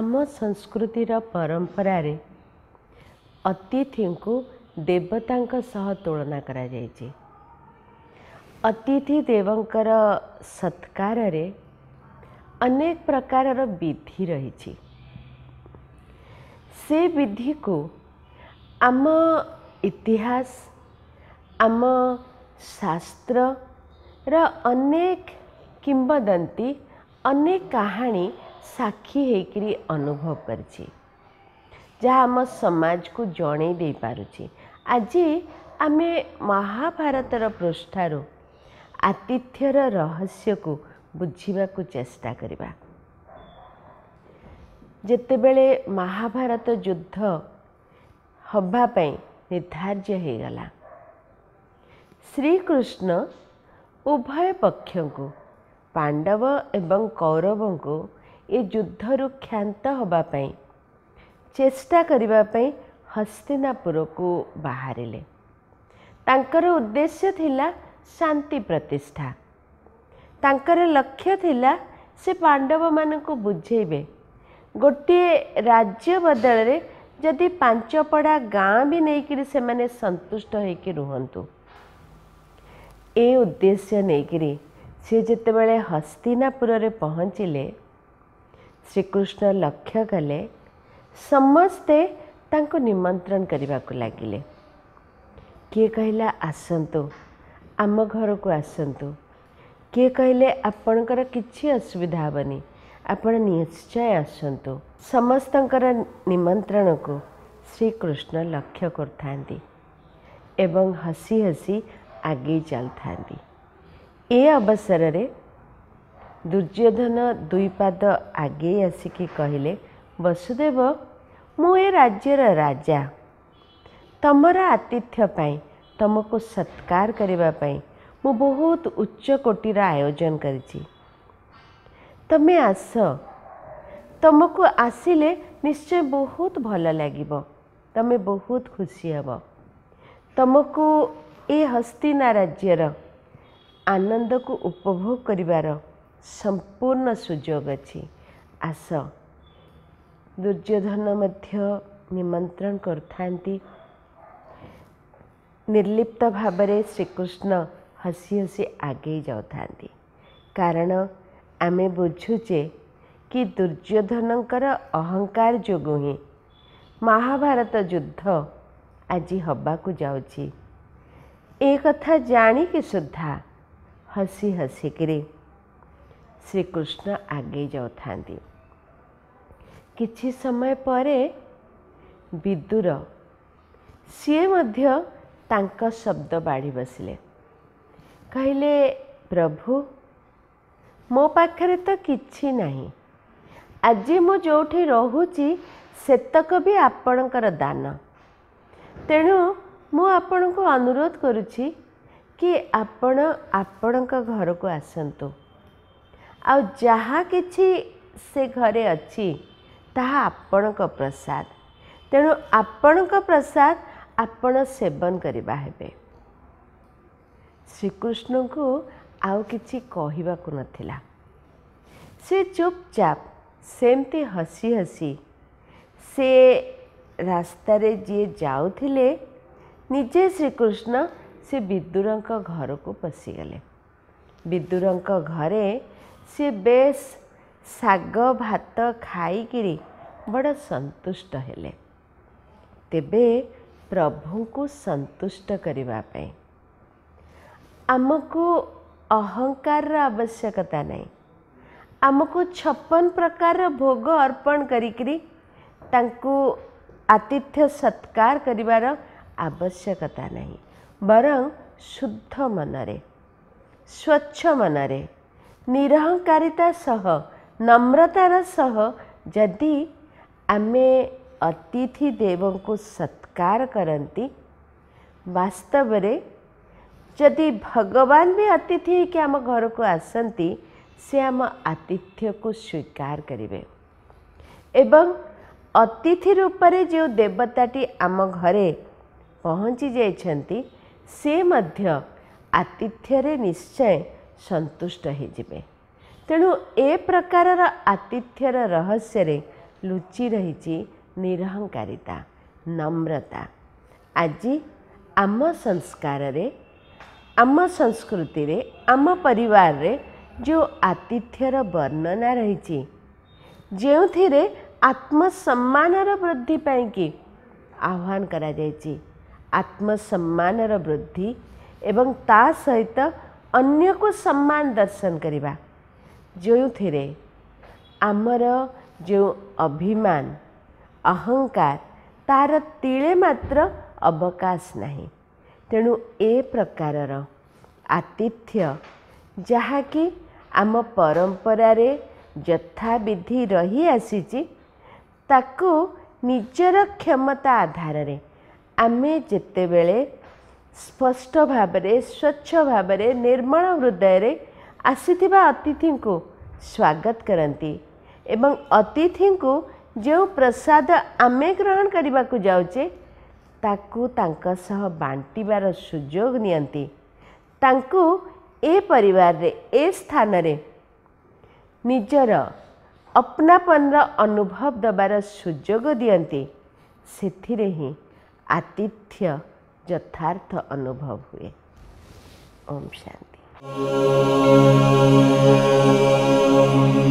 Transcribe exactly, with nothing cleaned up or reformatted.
आम संस्कृतिर परंपरार अतिथि को देवता सह तुलना करा जायछि। अतिथि देवंकर सत्कार रे अनेक प्रकार विधि रही। से विधि को आम इतिहास आम शास्त्र रा अनेक किंवदंती अनेक कहानी साक्षी होकर अनुभव करछि, जहाँ आम समाज को जणे दे पारुछि। आज आम महाभारतर पृष्ठारो आतिथ्यर रहस्य को बुझीबा को चेष्टा करिबा। जेतेबेले महाभारत युद्ध हब्बा पई निर्धार्य हो गला, श्रीकृष्ण उभय पक्ष को पांडव एवं कौरव को ये युद्ध रु क्षांत हवा पई चेष्टा करिबा पई हस्तिनापुर को बाहरिले। तांकर उद्देश्य थिला शांति प्रतिष्ठा। तांकर लक्ष्य थिला से पांडव मानकु बुझेबे गोटे राज्य बदल रे जदि पांचपड़ा गाँ भी नहीं से माने संतुष्ट होकर रुहंतु। ए उद्देश्य नहीं सी जितेबाला हस्तिनापुर रे पहुँचिले, श्रीकृष्ण लक्ष्य कले समस्ते तांको निमंत्रण करिबा को लागिले। किए कहला आसंतु आम घर को आसंतु, किए कहले आपणकर किछि असुविधा हेबनी, आपण निश्चय आसतु। समस्तंकर निमंत्रण को श्रीकृष्ण लक्ष्य करथांती एवं हसी हसी आगे चलथांती। ए अवसर रे दुर्योधन दुईपाद आगे आसिकी कहले, वसुदेव मु ए राज्यर राजा, तमर आतिथ्य पाई तुमको सत्कार करिबा पाई मु बहुत उच्च कोटीर आयोजन करिछि। तमे आस, तुमको आसिले निश्चय बहुत भल लागिब, तमे बहुत खुशी हब, तुमको ए हस्तिना राज्यर आनंद को उपभोग करिवार संपूर्ण सुयोग अछि, आस। दुर्योधन मध्य निमंत्रण करथांती। निर्लिप्त भावरे श्रीकृष्ण हसी हसी आगे जाउथांती, कारण आमे बुझुचे कि दुर्योधनकर अहंकार जोगु ही महाभारत युद्ध आज हवा को जाउछि। ए कथा जानी कि सुधा हसी हसी करी श्रीकृष्ण आगे जाउथांती। किछि समय परे विदुर सीए मध्य तांका शब्द बाढ़ी बसिले, कहले प्रभु मो पाखरे तो किछि नाही, आज मु जोठी रहुची सेतक भी आपणकर दान, तेणु मु आपणको अनुरोध करुची कि आपण आपणक घर को आसंतु, आउ जहा किछि से घरे अछि ताहा आपणक प्रसाद, तेणु आपणक प्रसाद आपण सेवन करिबा हेबे। श्रीकृष्ण को आउ किछि कहिबाकु नथिला, से चुपचाप सेमती हसी हसी से रास्ता रे जे जाउथिले निजे श्रीकृष्ण से विदुरंक घर को पसी गले। विदुरंक घरे से बेस साग भात खाई किरी बड़ा संतुष्ट हेले। तेबे प्रभु को संतुष्ट करिबा पई आमको अहंकार आवश्यकता नहीं, आमको छप्पन प्रकार भोग अर्पण करी तांको आतिथ्य सत्कार करिवार आवश्यकता नहीं, बरं शुद्ध मनरे स्वच्छ मनरे निरहंकारिता सह नम्रतार सह जदि आमे अतिथि देवं को सत्कार करती, वास्तव में जदि भगवान भी अतिथि के आम घर को आसती से आम आतिथ्य को स्वीकार करेंगे। एवं अतिथि रूप से जो देवताटी आम घरे पहुँची जाइछंती से मध्य आतिथ्य रे निश्चय संतुष्ट होइजिबे। तेणु ए प्रकार आतिथ्यर रहस्य रे लुचि रही निरहंकारिता नम्रता। आज आम संस्कार आम संस्कृति रे, आम परिवार रे, जो आतिथ्यर वर्णना रही जो थी आत्मसम्मान वृद्धि पाई आह्वान करा कर आत्मसम्मान वृद्धि एवं ता सहित अन्य को सम्मान दर्शन करवा जो थी आमर जो अभिमान अहंकार तार तिले मात्र अवकाश नहीं। तेणु ए प्रकारर आतिथ्य जहा कि आम परंपरा रे यथा विधि रही आसी ताकू निजर क्षमता आधार रे आमे जेते बेले स्पष्ट भाव रे स्वच्छ भाव रे निर्मल हृदय रे आसीथिबा अतिथि को स्वागत करंती एवं अतिथि को जो प्रसाद आमे ग्रहण करने को जाऊे ताकू तांका सह बांटिबार सुयोग नियंती तांकू ए परिवार रे ए स्थान रे निजर अपनापन अनुभव दबार सुयोग दियंती सेथिरे ही आतिथ्य यथार्थ अनुभव हुए। ओम शांति।